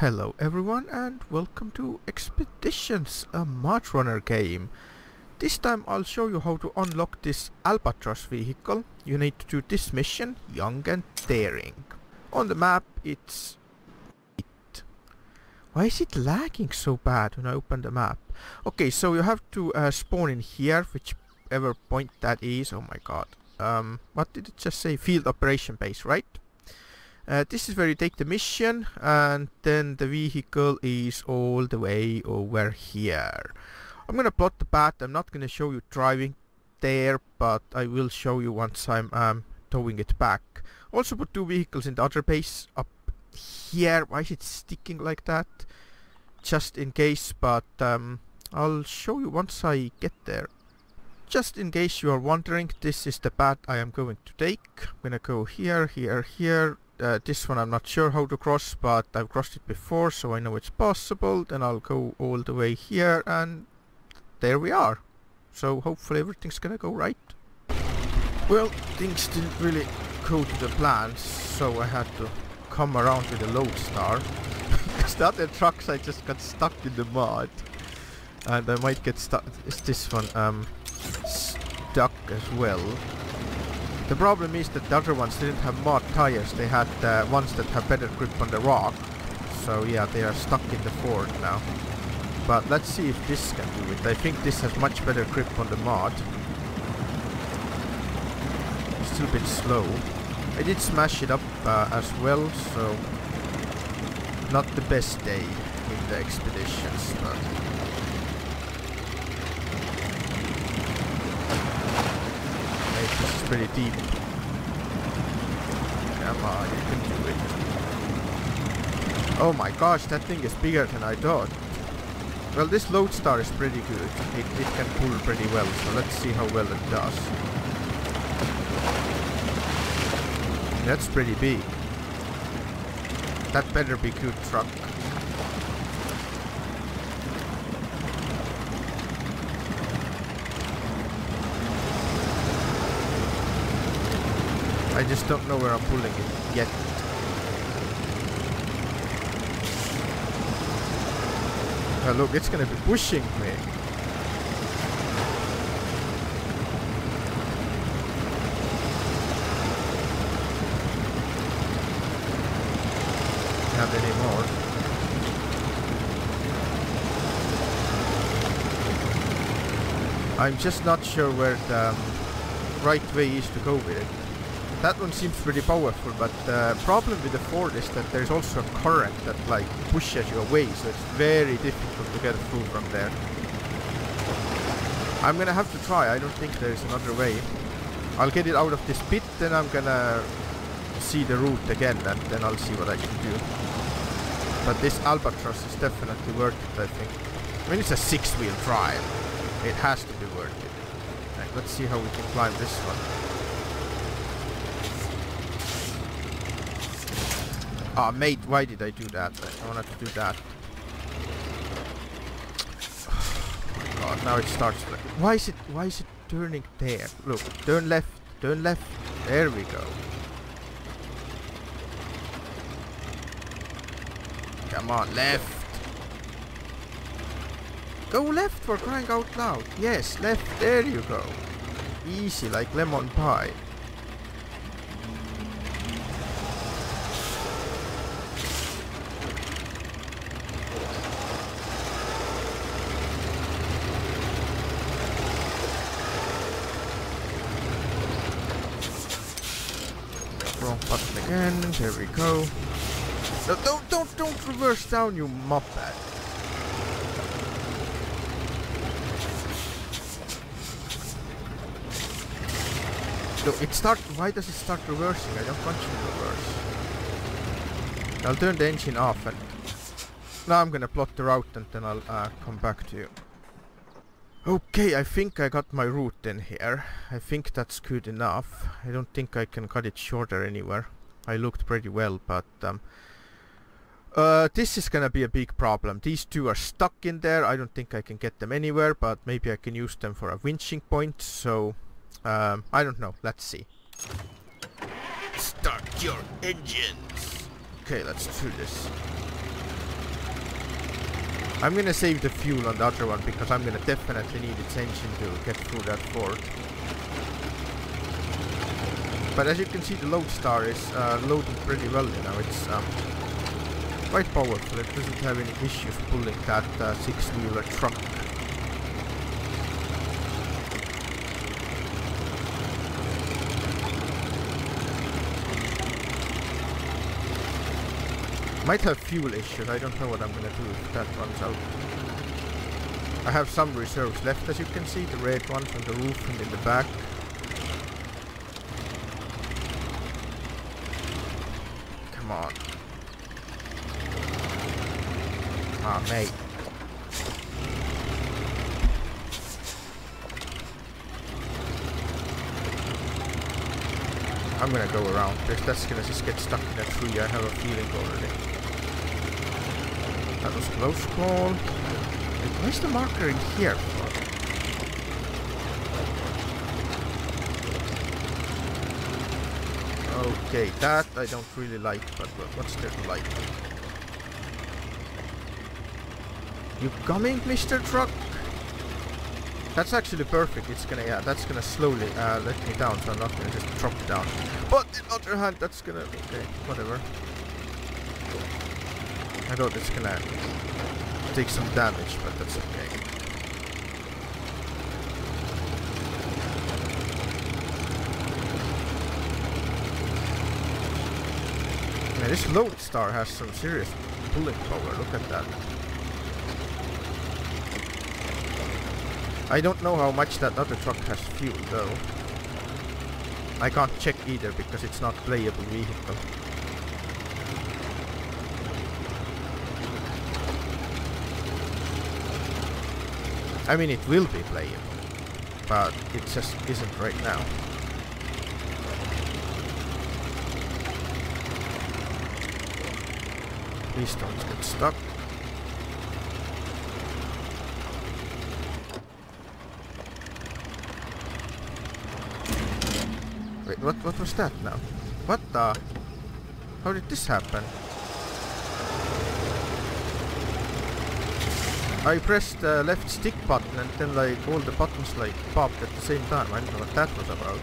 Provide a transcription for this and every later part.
Hello everyone and welcome to Expeditions, a MudRunner game. This time I'll show you how to unlock this Albatross vehicle. You need to do this mission, Young and Daring. On the map it's... Why is it lagging so bad when I open the map? Okay, so you have to spawn in here, whichever point that is. Oh my god. What did it just say? Field operation base, right? This is where you take the mission, and then the vehicle is all the way over here. I'm gonna plot the path. I'm not gonna show you driving there, but I will show you once I'm towing it back. Also put two vehicles in the other base up here. Why is it sticking like that? Just in case, but I'll show you once I get there. Just in case you are wondering, this is the path I am going to take. I'm gonna go here, here, here. This one I'm not sure how to cross, but I've crossed it before, so I know it's possible. Then I'll go all the way here, and there we are. So hopefully everything's gonna go right. Well, things didn't really go to the plans, so I had to come around with a Loadstar. Because the other trucks I just got stuck in the mud. And I might get stuck. Is this one stuck as well? The problem is that the other ones didn't have mud tires, they had ones that have better grip on the rock. So yeah, they are stuck in the ford now. But let's see if this can do it. I think this has much better grip on the mud. Still a bit slow. I did smash it up as well, so... Not the best day in the expeditions, but... This is pretty deep. Come on, you can do it. Oh my gosh, that thing is bigger than I thought. Well, this Loadstar is pretty good. It can pull pretty well, so let's see how well it does. That's pretty big. That better be good truck. I just don't know where I'm pulling it yet. Oh look, it's gonna be pushing me. Not anymore. I'm just not sure where the right way is to go with it. That one seems pretty powerful, but the problem with the Ford is that there's also a current that like pushes you away, so it's very difficult to get through from there. I'm gonna have to try, I don't think there's another way. I'll get it out of this pit, then I'm gonna see the route again, and then I'll see what I can do. But this Albatross is definitely worth it, I think. I mean, it's a six-wheel drive. It has to be worth it. Right, let's see how we can climb this one. Ah, mate, why did I do that? I wanted to do that. Oh my god, now it starts. Why is it turning there? Look, turn left, turn left. There we go. Come on, left. Go left for crying out loud. Yes, left. There you go. Easy, like lemon pie. Again, there we go. No, don't reverse down, you muppet. Look, why does it start reversing? I don't want you to reverse. I'll turn the engine off, and now I'm gonna plot the route, and then I'll come back to you. Okay, I think I got my route in here. I think that's good enough. I don't think I can cut it shorter anywhere. I looked pretty well, but this is gonna be a big problem. These two are stuck in there. I don't think I can get them anywhere, but maybe I can use them for a winching point, so I don't know. Let's see. Start your engines. Okay, let's do this. I'm gonna save the fuel on the other one because I'm gonna definitely need its engine to get through that fort. But as you can see, the Loadstar is loaded pretty well, you know, it's quite powerful. It doesn't have any issues pulling that six-wheeler truck. Might have fuel issues, I don't know what I'm gonna do if that runs out. I have some reserves left, as you can see, the red ones on the roof and in the back. Come on. Ah, mate. I'm gonna go around this, that's gonna just get stuck in a tree, I have a feeling already. That was close call. Where's the marker in here for? Okay, that I don't really like, but what's there to like? You coming, Mr. Truck? That's actually perfect. It's gonna, yeah, that's gonna slowly let me down, so I'm not gonna just drop down. But on the other hand, that's gonna, okay, whatever. I thought it's gonna take some damage, but that's okay. Now this Loadstar has some serious pulling power, look at that. I don't know how much that other truck has fuel though. I can't check either because it's not playable vehicle. I mean, it will be playable, but it just isn't right now. These don't get stuck. Wait, what was that now? What the? How did this happen? I pressed the left stick button and then like all the buttons like popped at the same time. I don't know what that was about.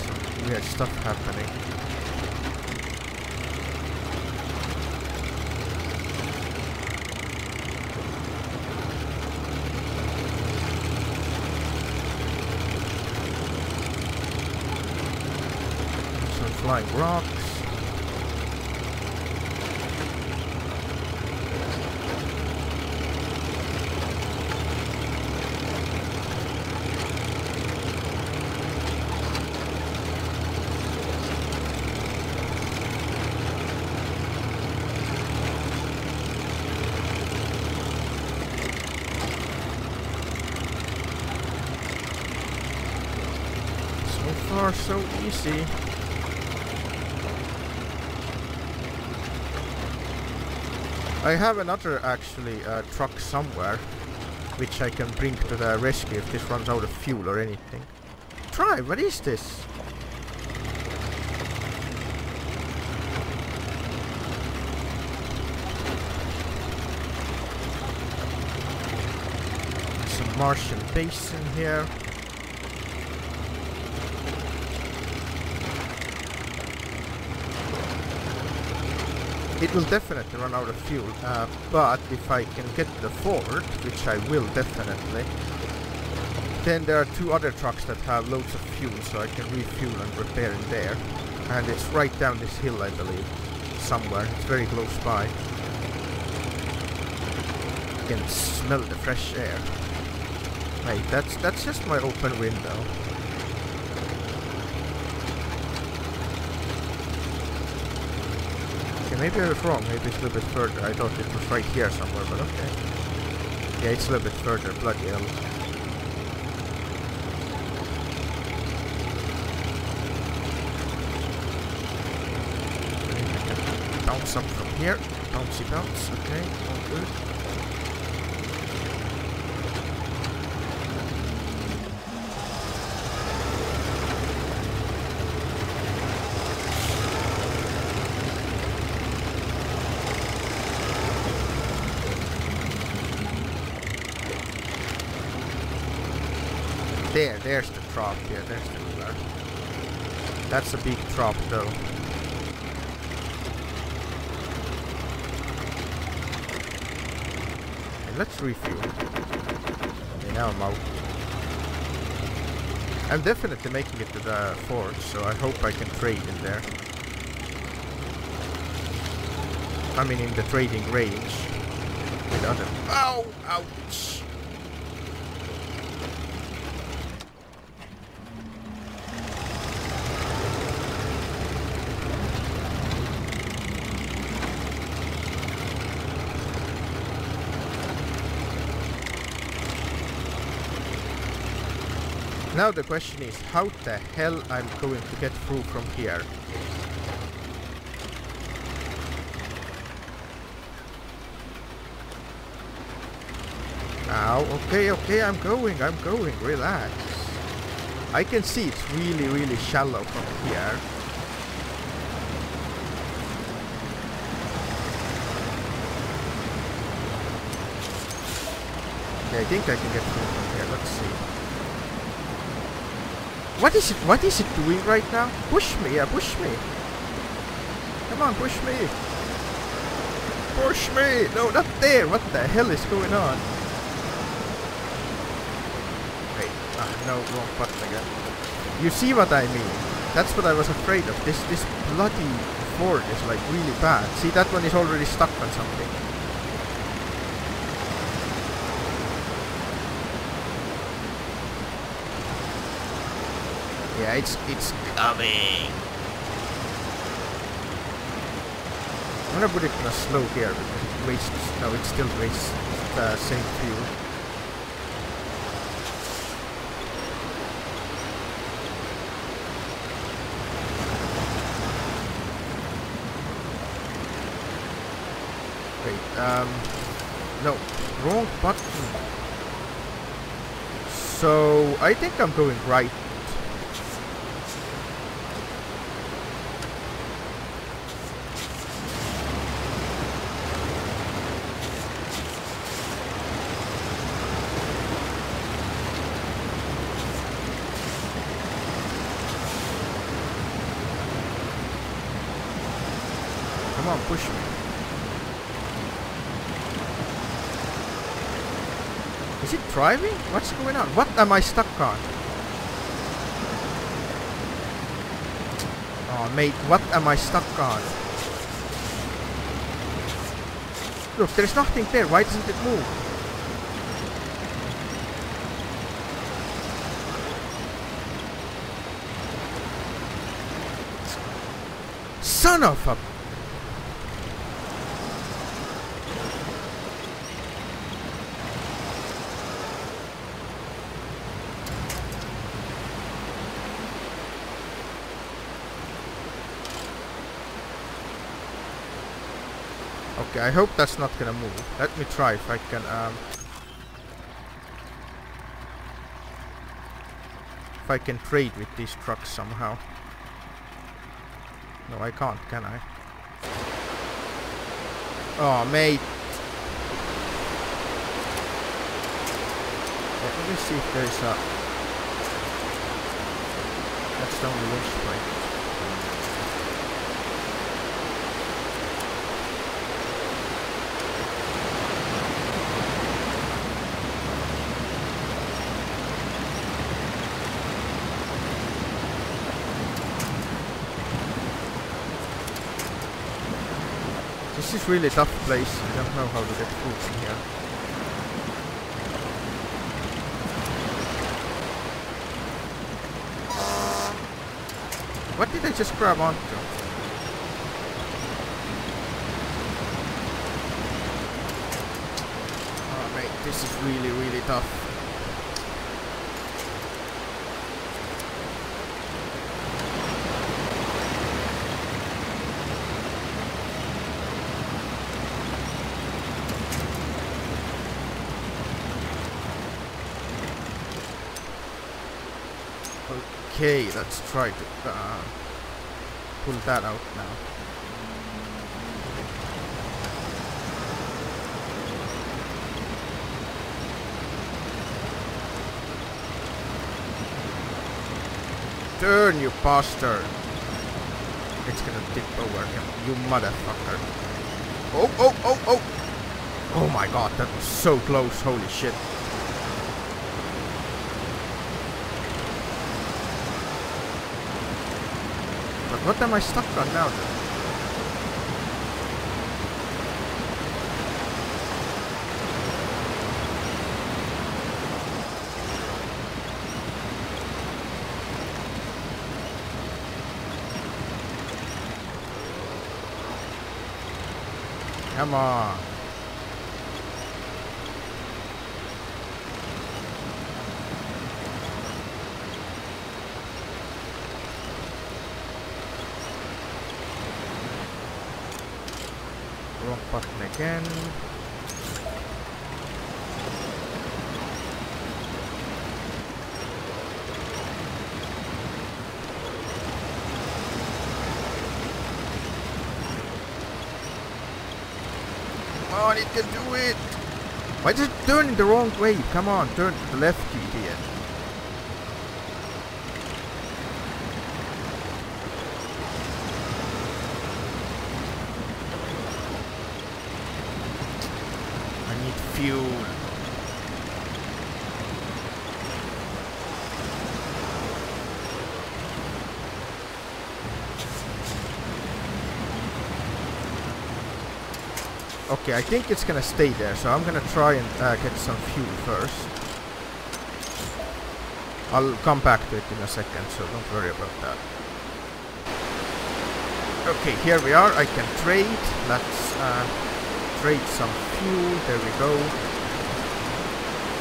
Some weird stuff happening. Some flying rocks. Are so easy. I have another actually truck somewhere which I can bring to the rescue if this runs out of fuel or anything. Try, what is this? Some Martian base in here. It will definitely run out of fuel, but if I can get the Ford, which I will definitely, then there are two other trucks that have loads of fuel, so I can refuel and repair in there. And it's right down this hill, I believe, somewhere. It's very close by. You can smell the fresh air. Hey, that's just my open window. Maybe I was wrong, maybe it's a little bit further. I thought it was right here somewhere, but okay. Yeah, it's a little bit further, bloody hell. Bounce up from here. Bouncy bounce, okay, all good. There's the drop. Yeah, there's the river. That's a big drop, though. Okay, let's refuel. Okay, now I'm out. I'm definitely making it to the fort, so I hope I can trade in there. I mean, in the trading range. With other. Ow! Ouch! Now the question is, how the hell I'm going to get through from here? Ow, okay, okay, I'm going, relax. I can see it's really, really shallow from here. Okay, I think I can get through from here, let's see. What is it doing right now? Push me, yeah, push me. Come on, push me. Push me! No, not there! What the hell is going on? Wait, no, wrong button again. You see what I mean? That's what I was afraid of. This bloody board is like really bad. See, that one is already stuck on something. Yeah, it's coming. I'm gonna put it in a slow gear because it wastes. No, it still wastes the same fuel. Wait, no, wrong button. So I think I'm going right. Come on, push me. Is it driving? What's going on? What am I stuck on? Oh mate, what am I stuck on? Look, there's nothing there. Why doesn't it move? Son of a... Okay, I hope that's not gonna move. Let me try if I can, if I can trade with these trucks somehow. No, I can't, can I? Oh, mate! Okay, let me see if there's a... That's the only way. This is really a tough place. I don't know how to get through from here. What did I just grab onto? Oh mate, this is really, really tough. Okay, let's try to pull that out now. Turn, you bastard! It's gonna tip over him, you motherfucker. Oh, oh, oh, oh! Oh my god, that was so close, holy shit. But what am I stuck on now then? Come on. Wrong button again. It can do it! Why just turn the wrong way? Come on, turn to the left key here. I need fuel. Okay, I think it's gonna stay there, so I'm gonna try and get some fuel first. I'll come back to it in a second, so don't worry about that. Okay, here we are. I can trade. Let's trade some fuel. There we go.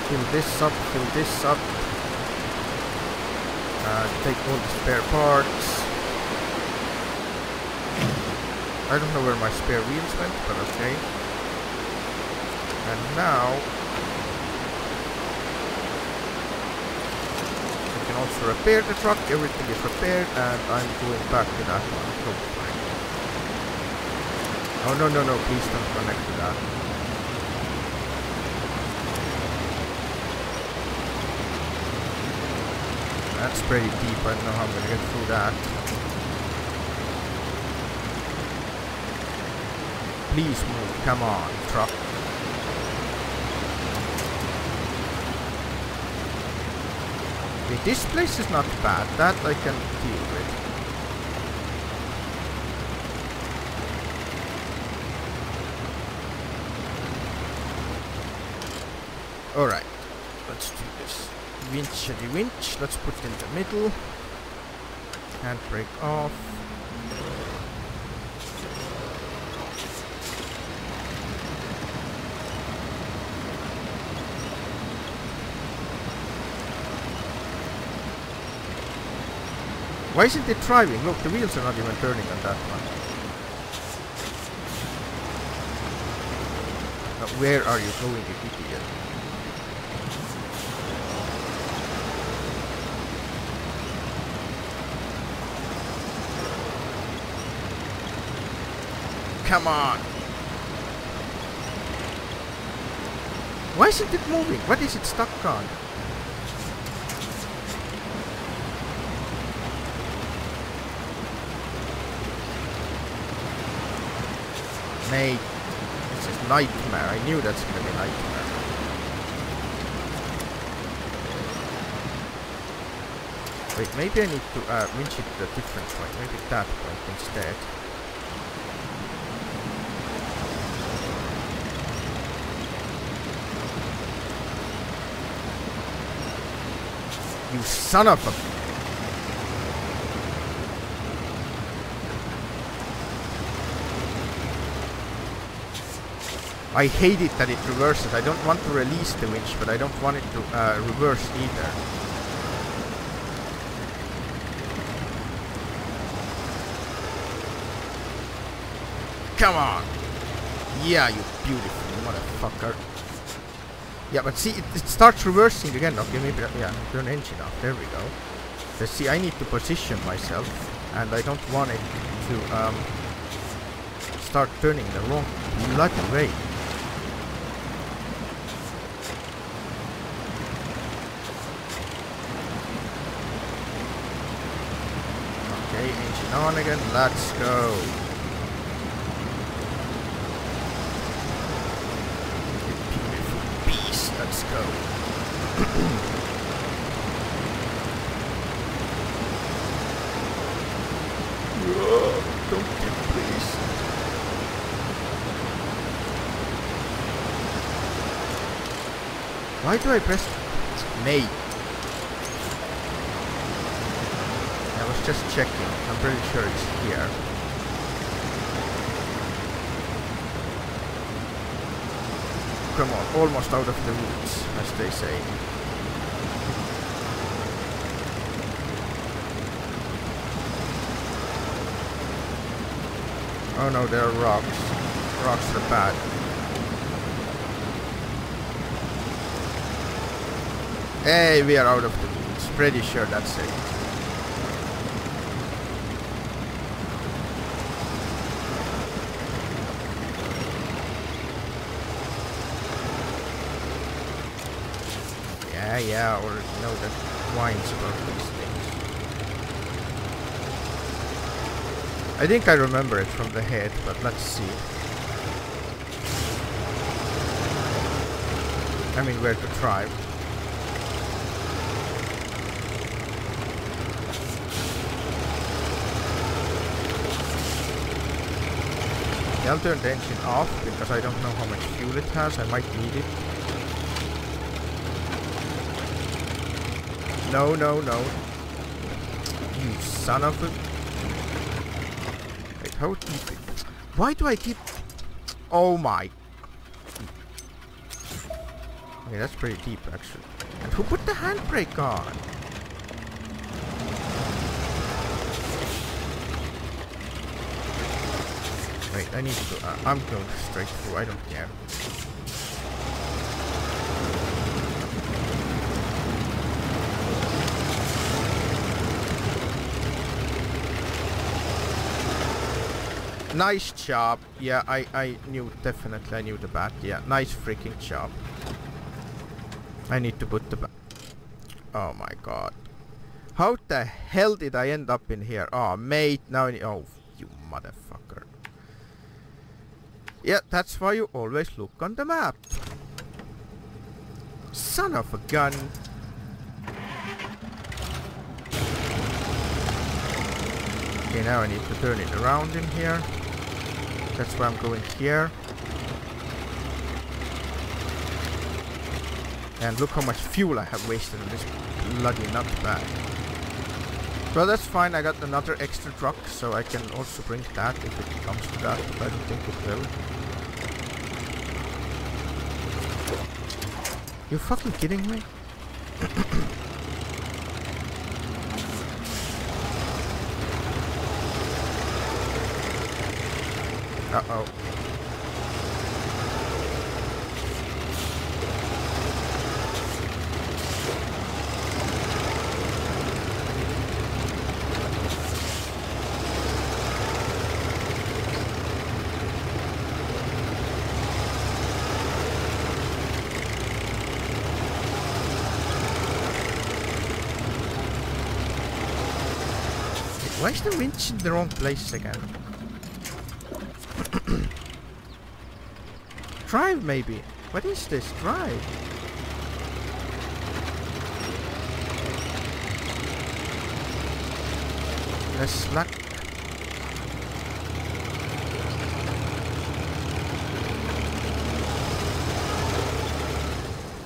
Fill this up, fill this up. Take all the spare parts. I don't know where my spare wheels went, but okay. And now I can also repair the truck. Everything is repaired, and I'm going back to that one. Hopefully. Oh no no no! Please don't connect to that. That's pretty deep. I don't know how I'm gonna get through that. Please move, come on, truck. Okay, this place is not bad, that I can deal with. Alright, let's do this. Winchy winch, let's put it in the middle. Handbrake off. Why isn't it driving? Look, the wheels are not even turning on that one. Now, where are you going, you idiot? Come on! Why isn't it moving? What is it stuck on? Mate, this is nightmare. I knew that's gonna be a nightmare. Wait, maybe I need to winch it the different way. Maybe that way instead. You son of a... I hate it that it reverses. I don't want to release the winch, but I don't want it to reverse either. Come on! Yeah, you beautiful motherfucker. Yeah, but see, it starts reversing again. Okay, maybe, yeah, turn engine off. There we go. But see, I need to position myself, and I don't want it to start turning the wrong bloody way. on again, let's go. You beautiful beast, let's go. Oh, don't dip, please. Why do I press mate? I was just checking. I'm pretty sure it's here. Come on, almost out of the woods, as they say. Oh no, there are rocks. Rocks are bad. Hey, we are out of the woods. Pretty sure that's it. Yeah, or no, that whines about these things. I think I remember it from the head, but let's see. I mean, where to try. I'll turn the engine off because I don't know how much fuel it has. I might need it. No, no, no. You son of a... Wait, how deep it... Why do I keep... Oh my... Okay, that's pretty deep actually. And who put the handbrake on? Wait, I need to go. I'm going straight through. I don't care. Nice job. Yeah, I knew, definitely I knew the bat. Yeah, nice freaking job. I need to put the bat. Oh my god. How the hell did I end up in here? Oh, mate. Now I need... Oh, you motherfucker. Yeah, that's why you always look on the map. Son of a gun. Okay, now I need to turn it around in here. That's why I'm going here. And look how much fuel I have wasted on this bloody nutbag. Well, that's fine. I got another extra truck, so I can also bring that if it comes to that, but I don't think it will. You're fucking kidding me? Uh-oh. Why is the winch in the wrong place again? Drive maybe? What is this? Drive? Let's slack.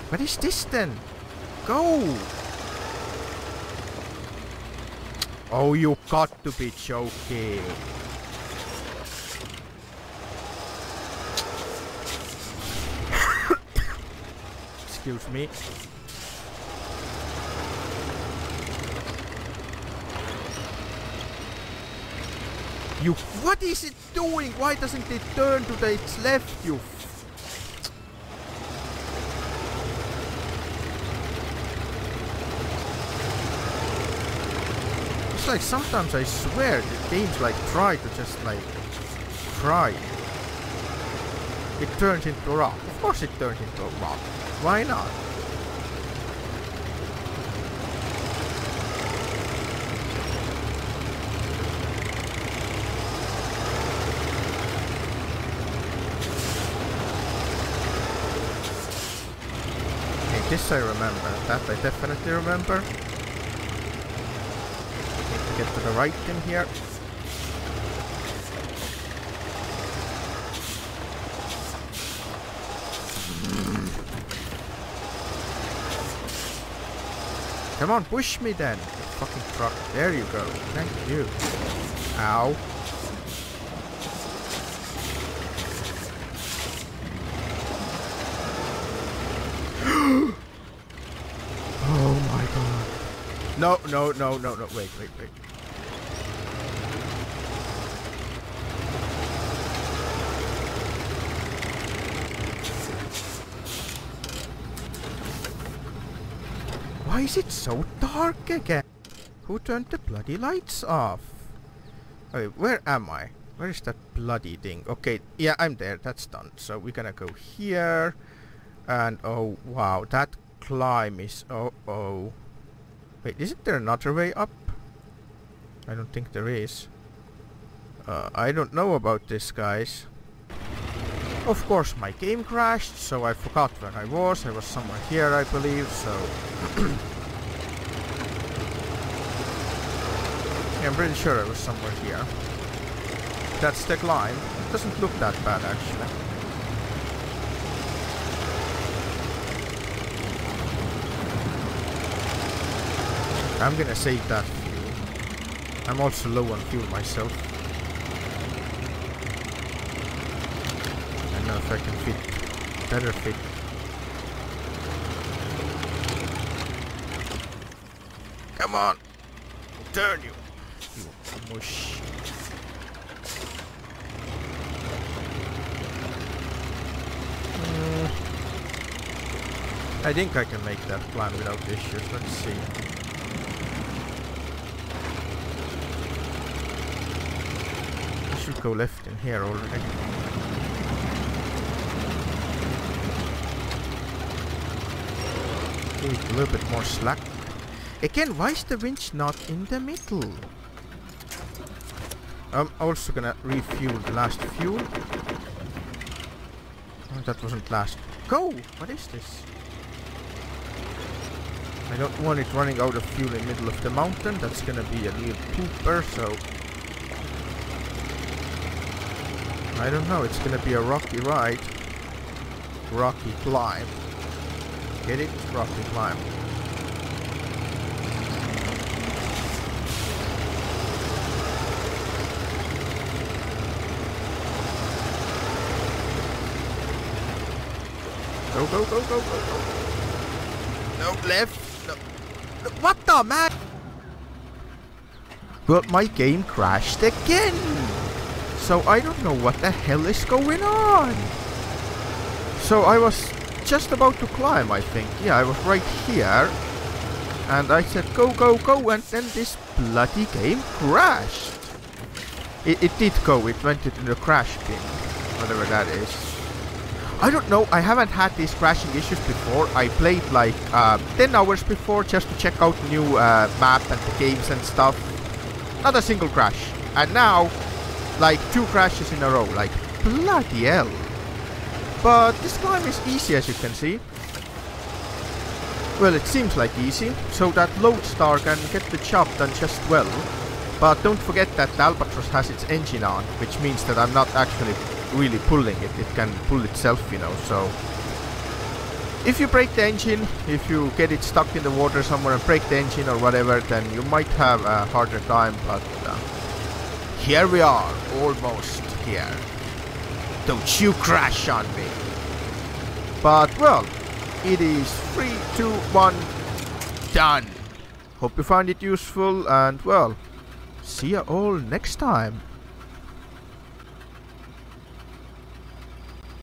What is this then? Go! Oh, you got to be joking. Excuse me. You... What is it doing? Why doesn't it turn to the its left, you... Like sometimes I swear the games like try to just like try. It turns into a rock. Of course it turns into a rock. Why not? This I remember. That I definitely remember. Need to get to the right in here. Come on, push me then. Fucking truck. There you go. Thank you. Ow. Oh my god. No, no, no, no, no. Wait, wait, wait. Why is it so dark again? Who turned the bloody lights off? Okay, where am I? Where is that bloody thing? Okay, yeah, I'm there. That's done. So we're gonna go here. And oh wow, that climb is... oh. Wait, isn't there another way up? I don't think there is. I don't know about this, guys. Of course my game crashed, so I forgot where I was. I was somewhere here, I believe, so... yeah, I'm pretty sure I was somewhere here. That's the climb. It doesn't look that bad, actually. I'm gonna save that fuel. I'm also low on fuel myself. If I can fit, better fit. Come on, turn you, you mush. I think I can make that climb without issues. Let's see. I should go left in here already. A little bit more slack. Again, why is the winch not in the middle? I'm also gonna refuel the last fuel. Oh, that wasn't last. Go! What is this? I don't want it running out of fuel in the middle of the mountain. That's gonna be a real pooper, so... I don't know, it's gonna be a rocky ride. Rocky climb. Get it? Roughly climb. Go, go, go, go, go, go. No, left. No. What the man? Well, my game crashed again. So I don't know what the hell is going on. So I was... just about to climb, I think. Yeah, I was right here and I said go, go, go, and then this bloody game crashed. It did go, it went into the crash bin, whatever that is. I don't know, I haven't had these crashing issues before. I played like 10 hours before just to check out new map and the games and stuff. Not a single crash. And now, like 2 crashes in a row, like bloody hell. But this climb is easy, as you can see. Well, it seems like easy, so that Loadstar can get the job done just well. But don't forget that the Albatross has its engine on, which means that I'm not actually really pulling it. It can pull itself, you know, so... if you break the engine, if you get it stuck in the water somewhere and break the engine or whatever, then you might have a harder time, but... here we are, almost here. Don't you crash on me. But well, it is 3, 2, 1, done. Hope you find it useful and well, see you all next time.